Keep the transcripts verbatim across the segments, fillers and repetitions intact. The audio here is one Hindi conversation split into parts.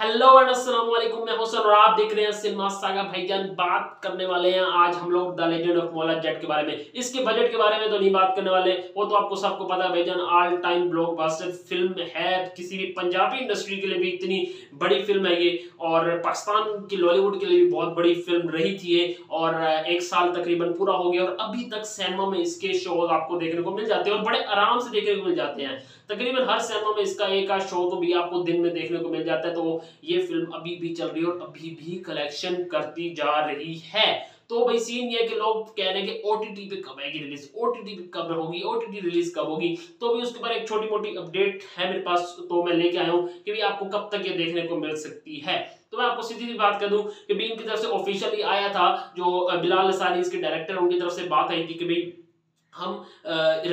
हेलो एंड अस्सलाम वालेकुम, मैं हुसैन और आप देख रहे हैं सिनेमा सागा। भाईजान, बात करने वाले हैं आज हम लोग the legend of Maula Jatt के बारे में। इसके बजट के बारे में तो नहीं बात करने वाले, वो तो आपको सबको पता है भाईजान, ऑल टाइम ब्लॉकबस्टर फिल्म है। किसी भी पंजाबी इंडस्ट्री के लिए भी इतनी बड़ी फिल्म है ये, और पाकिस्तान की लॉलीवुड के लिए भी बहुत बड़ी फिल्म रही थी ये, और एक साल तकरीबन पूरा हो गया और अभी तक सिनेमा में इसके शोज आपको देखने को मिल जाते हैं और बड़े आराम से देखने को मिल जाते हैं। तकरीबन हर सिनेमा में इसका एक आध शो तो भी आपको दिन में देखने को मिल जाता है। तो ये फिल्म अभी भी चल रही है और अभी भी कलेक्शन करती जा रही है। तो भाई सीन ये कि लोग कह रहे हैं कि ओटीटी पे कब आएगी रिलीज, ओटीटी पे कब होगी, ओटीटी रिलीज कब होगी। तो भी उसके बारे एक छोटी मोटी अपडेट है मेरे पास, तो मैं लेके आया हूँ कि भी आपको कब तक ये देखने को मिल सकती है। तो मैं आपको सीधी सी बात कर दूं कि भी इनकी तरफ से ऑफिशियली आया था, जो बिलाल लशारी इसके डायरेक्टर, उनकी तरफ से बात आई थी कि भाई हम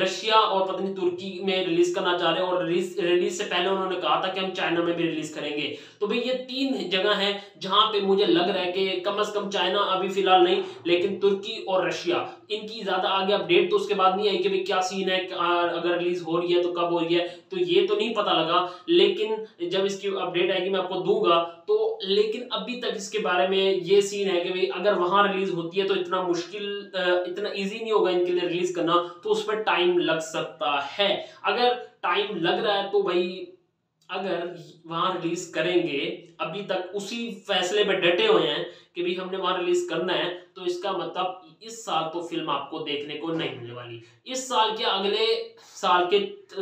रशिया और पत्नी तुर्की में रिलीज करना चाह रहे हैं, और रिलीज रिलीज से पहले उन्होंने कहा था कि हम चाइना में भी रिलीज करेंगे। तो भाई ये तीन जगह हैं जहां पे मुझे लग रहा है कि कम से कम चाइना अभी फिलहाल नहीं, लेकिन तुर्की और रशिया, इनकी ज्यादा आगे अपडेट तो उसके बाद नहीं आई कि भाई क्या सीन है, अगर रिलीज हो रही है तो कब हो रही है, तो ये तो नहीं पता लगा। लेकिन जब इसकी अपडेट आएगी मैं आपको दूंगा। तो लेकिन अभी तक इसके बारे में ये सीन है कि भाई अगर वहां रिलीज होती है तो इतना मुश्किल, इतना ईजी नहीं होगा इनके लिए रिलीज करना, तो उस पर टाइम लग सकता है। अगर टाइम लग रहा है तो भाई अगर वहां रिलीज करेंगे, अभी तक उसी फैसले पर डटे हुए हैं कि भी हमने वहां रिलीज करना है, तो इसका मतलब इस साल तो फिल्म आपको देखने को नहीं मिलने वाली। इस साल क्या अगले साल के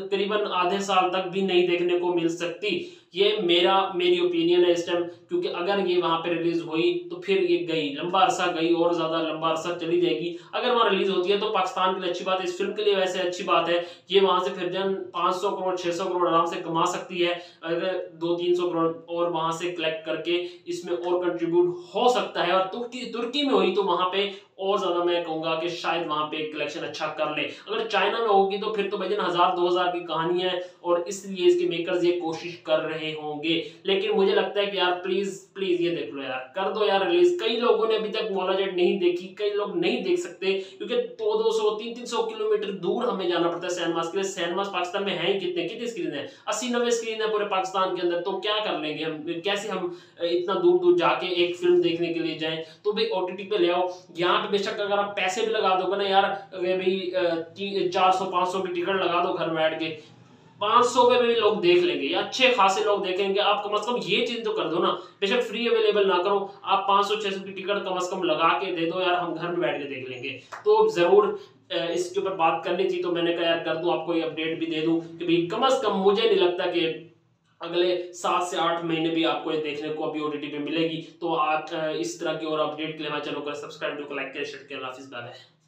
करीबन आधे साल तक भी नहीं देखने को मिल सकती। ये मेरा मेरी ओपिनियन है इस टाइम, क्योंकि अगर ये वहां पे रिलीज हुई तो फिर ये गई लंबा अरसा, गई और ज्यादा लंबा अरसा चली जाएगी। अगर वहां रिलीज होती है तो पाकिस्तान के लिए अच्छी बात है, इस फिल्म के लिए वैसे अच्छी बात है। ये वहां से फिर जन पाँच सौ करोड़ छह सौ करोड़ आराम से कमा सकती है, अगर दो तीन सौ करोड़ और वहां से कलेक्ट करके इसमें और कंट्रीब्यूट हो सकता है। और तुर्की तुर्की में हुई तो वहां पे और ज्यादा मैं कहूंगा कि शायद वहां पे कलेक्शन अच्छा कर ले। अगर चाइना में होगी तो फिर तो भाईजान हजार दो हजार की कहानी है, और इसलिए इसके मेकर्स ये कोशिश कर रहे होंगे। लेकिन मुझे लगता है कि यार प्लीज प्लीज ये देख लो यार, कर दो यार रिलीज। कई लोगों ने अभी तक मौला जट नहीं देखी, कई लोग नहीं देख सकते क्योंकि दो दो सौ तीन तीन सौ किलोमीटर दूर हमें जाना पड़ता है सिनेमास के लिए। सिनेमास पाकिस्तान में है कितने कितनी स्क्रीन है, अस्सी नब्बे स्क्रीन है पूरे पाकिस्तान के अंदर। तो क्या कर लेंगे हम, कैसे हम इतना दूर दूर जाके एक फिल्म देखने के लिए जाए। तो भाई ओटीटी पे ले आओ। यहाँ पे बेशक अगर आप पैसे भी लगा दोगे ना यार, भाई चार सौ पांच सौ की टिकट लगा दो, घर बैठ के पाँच सौ रुपये में भी लोग देख लेंगे, अच्छे खासे लोग देखेंगे। आप कम अज कम ये चीज तो कर दो ना, बेशक फ्री अवेलेबल ना करो, आप पाँच सौ छह सौ की टिकट कम अज कम लगा के दे दो यार, हम घर में बैठ के देख लेंगे। तो जरूर इसके ऊपर बात करनी थी, तो मैंने कहा यार कर दूं, आपको ये अपडेट भी दे दूं कि भाई कम अज कम मुझे नहीं लगता कि अगले सात से आठ महीने भी आपको ये देखने को अभी ओटीटी पे मिलेगी। तो आप इस तरह की और अपडेट के लिए हमारे चैनल को सब्सक्राइब करें, लाइक करें, शेयर करें। हाफिज़, बाय बाय।